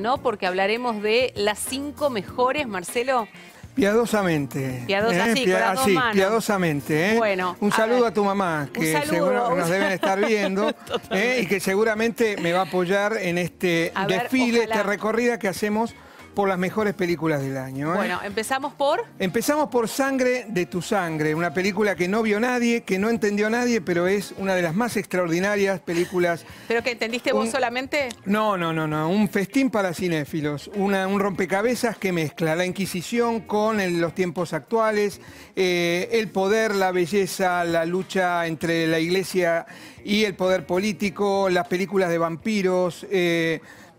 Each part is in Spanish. No, porque hablaremos de las 5 mejores, Marcelo. Piadosamente. Piadosamente. Bueno, un saludo a tu mamá, que seguro nos deben estar viendo y que seguramente me va a apoyar en este desfile, esta recorrida que hacemos por las mejores películas del año. Bueno, ¿empezamos por? Empezamos por Sangre de tu Sangre, una película que no vio nadie, que no entendió nadie, pero es una de las más extraordinarias películas. ¿Pero que entendiste vos solamente? No. Un festín para cinéfilos, un rompecabezas que mezcla la Inquisición con los tiempos actuales, el poder, la belleza, la lucha entre la Iglesia y el poder político, las películas de vampiros,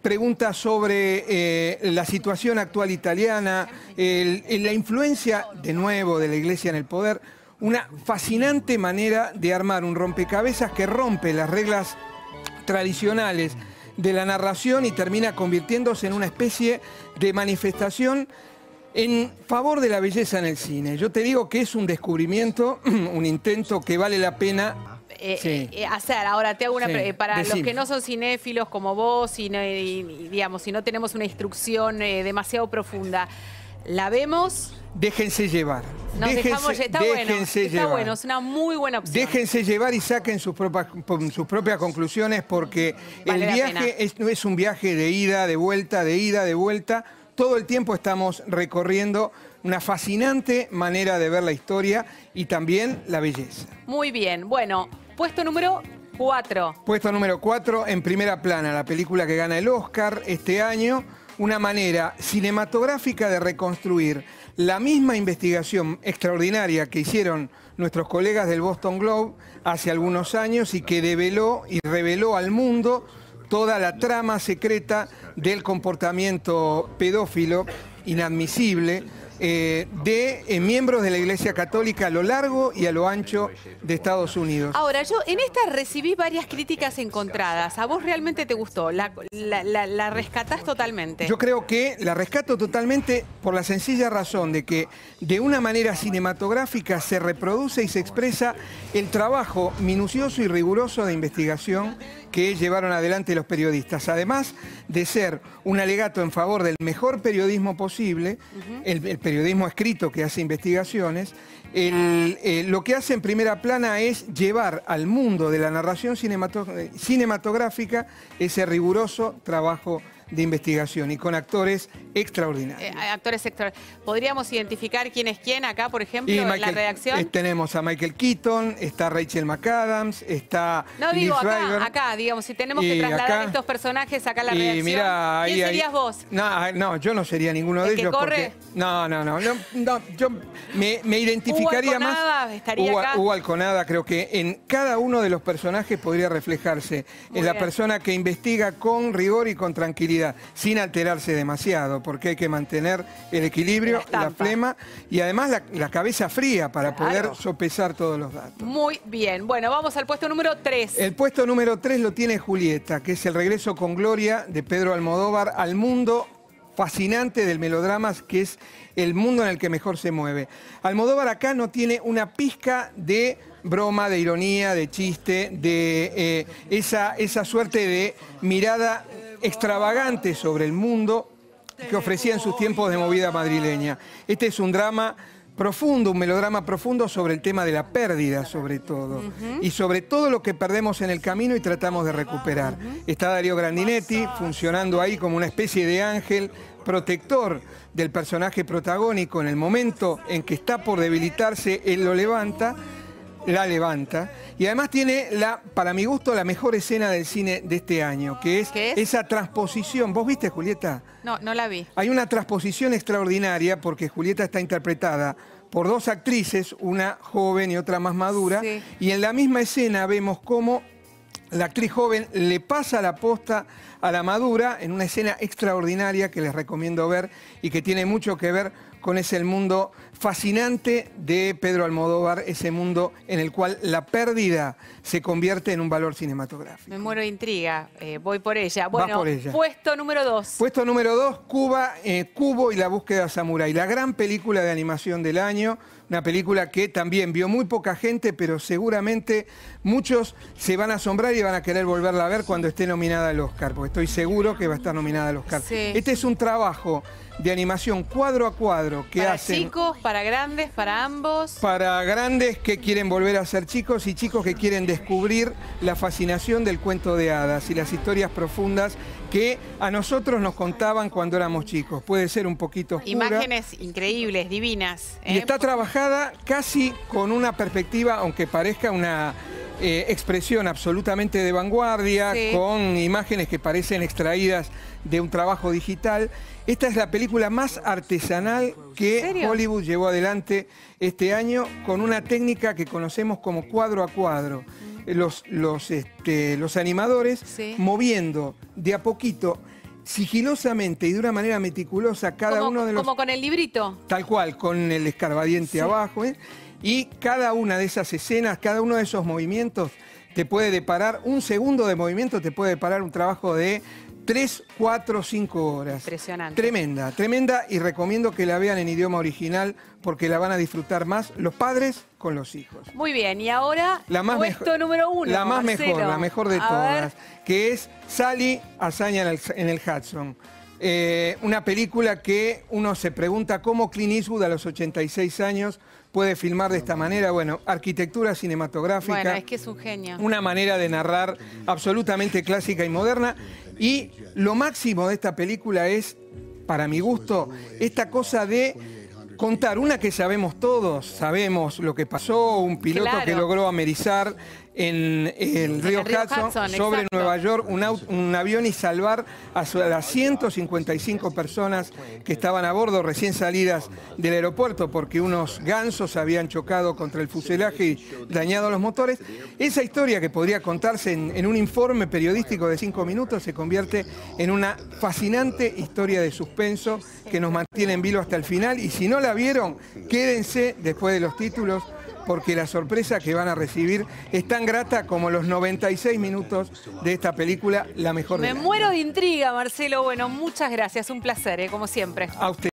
pregunta sobre la situación actual italiana, la influencia de nuevo de la Iglesia en el poder. Una fascinante manera de armar un rompecabezas que rompe las reglas tradicionales de la narración y termina convirtiéndose en una especie de manifestación en favor de la belleza en el cine. Yo te digo que es un descubrimiento, un intento que vale la pena hacer. Ahora te hago una pregunta. Para decime. Los que no son cinéfilos como vos y no tenemos una instrucción demasiado profunda, ¿la vemos? Déjense llevar. Está bueno, es una muy buena opción. Déjense llevar y saquen sus propias conclusiones, porque vale el viaje es un viaje de ida, de vuelta, de ida, de vuelta. Todo el tiempo estamos recorriendo una fascinante manera de ver la historia y también la belleza. Muy bien, bueno, puesto número 4. Puesto número 4 en Primera Plana, la película que gana el Oscar este año. Una manera cinematográfica de reconstruir la misma investigación extraordinaria que hicieron nuestros colegas del Boston Globe hace algunos años y que develó y reveló al mundo toda la trama secreta del comportamiento pedófilo inadmisible de miembros de la Iglesia Católica a lo largo y a lo ancho de Estados Unidos. Ahora, yo en esta recibí varias críticas encontradas. ¿A vos realmente te gustó? ¿La rescatás totalmente? Yo creo que la rescato totalmente por la sencilla razón de que de una manera cinematográfica se reproduce y se expresa el trabajo minucioso y riguroso de investigación que llevaron adelante los periodistas, además de ser un alegato en favor del mejor periodismo posible, el periodismo escrito que hace investigaciones. Lo que hace en Primera Plana es llevar al mundo de la narración cinematográfica ese riguroso trabajo de investigación y con actores extraordinarios. ¿Podríamos identificar quién es quién acá, por ejemplo, en la redacción? Tenemos a Michael Keaton, está Rachel McAdams, está Liz Weigert. Acá, digamos, si tenemos que trasladar acá, estos personajes acá a la redacción, mirá, ¿quién serías vos? No, yo no sería ninguno de ellos. Corre? Porque, no, yo me identificaría Hugo Alconada, más. Estaría acá. Hugo Alconada, creo que en cada uno de los personajes podría reflejarse en la persona que investiga con rigor y con tranquilidad, sin alterarse demasiado, porque hay que mantener el equilibrio, la flema y además la cabeza fría para poder sopesar todos los datos. Muy bien, bueno, vamos al puesto número 3. El puesto número 3 lo tiene Julieta, que es el regreso con gloria de Pedro Almodóvar al mundo fascinante del melodrama, que es el mundo en el que mejor se mueve. Almodóvar acá no tiene una pizca de broma, de ironía, de chiste, de esa suerte de mirada extravagante sobre el mundo que ofrecía en sus tiempos de movida madrileña. Este es un drama profundo, un melodrama profundo sobre el tema de la pérdida, sobre todo, y sobre todo lo que perdemos en el camino y tratamos de recuperar. Está Darío Grandinetti funcionando ahí como una especie de ángel protector del personaje protagónico. En el momento en que está por debilitarse, él lo levanta, la levanta, y además tiene, para mi gusto, la mejor escena del cine de este año, que es, esa transposición. ¿Vos viste, Julieta? No, no la vi. Hay una transposición extraordinaria porque Julieta está interpretada por dos actrices, una joven y otra más madura, y en la misma escena vemos cómo la actriz joven le pasa la posta a la madura en una escena extraordinaria que les recomiendo ver y que tiene mucho que ver con ese mundo fascinante de Pedro Almodóvar, ese mundo en el cual la pérdida se convierte en un valor cinematográfico. Me muero de intriga, voy por ella. Bueno, por ella. Puesto número 2. Puesto número 2, Kubo y la búsqueda samurái, la gran película de animación del año. Una película que también vio muy poca gente, pero seguramente muchos se van a asombrar y van a querer volverla a ver cuando esté nominada al Oscar, porque estoy seguro que va a estar nominada al Oscar. Sí. Este es un trabajo de animación cuadro a cuadro que hacen... Para chicos, para grandes, para ambos. Para grandes que quieren volver a ser chicos y chicos que quieren descubrir la fascinación del cuento de hadas y las historias profundas que a nosotros nos contaban cuando éramos chicos. Puede ser un poquito oscura. Imágenes increíbles, divinas. ¿Eh? Y está trabajada casi con una perspectiva, aunque parezca una... expresión absolutamente de vanguardia, sí, con imágenes que parecen extraídas de un trabajo digital. Esta es la película más artesanal que Hollywood llevó adelante este año con una técnica que conocemos como cuadro a cuadro. Los animadores, sí, moviendo de a poquito, sigilosamente y de una manera meticulosa cada uno de los... Como con el librito. Tal cual, con el escarbadiente, sí, abajo, ¿eh? Y cada una de esas escenas, cada uno de esos movimientos te puede deparar, un segundo de movimiento te puede deparar un trabajo de 3, 4, 5 horas. Impresionante. Tremenda, tremenda, y recomiendo que la vean en idioma original porque la van a disfrutar más los padres con los hijos. Muy bien, y ahora puesto número 1. La más mejor, la mejor de todas, que es Sally, hazaña en el Hudson. Una película que uno se pregunta cómo Clint Eastwood a los 86 años puede filmar de esta manera. Bueno, arquitectura cinematográfica. Bueno, es que es un genio. Una manera de narrar absolutamente clásica y moderna. Y lo máximo de esta película es, para mi gusto, esta cosa de contar una que sabemos todos. Sabemos lo que pasó, un piloto, claro, que logró amerizar en el río Hudson sobre, exacto, Nueva York, un avión, y salvar a las 155 personas que estaban a bordo recién salidas del aeropuerto porque unos gansos habían chocado contra el fuselaje y dañado los motores. Esa historia que podría contarse en un informe periodístico de 5 minutos se convierte en una fascinante historia de suspenso que nos mantiene en vilo hasta el final, y si no la vieron, quédense después de los títulos, porque la sorpresa que van a recibir es tan grata como los 96 minutos de esta película, la mejor de la... Me muero de intriga, Marcelo. Bueno, muchas gracias. Un placer, como siempre. A usted.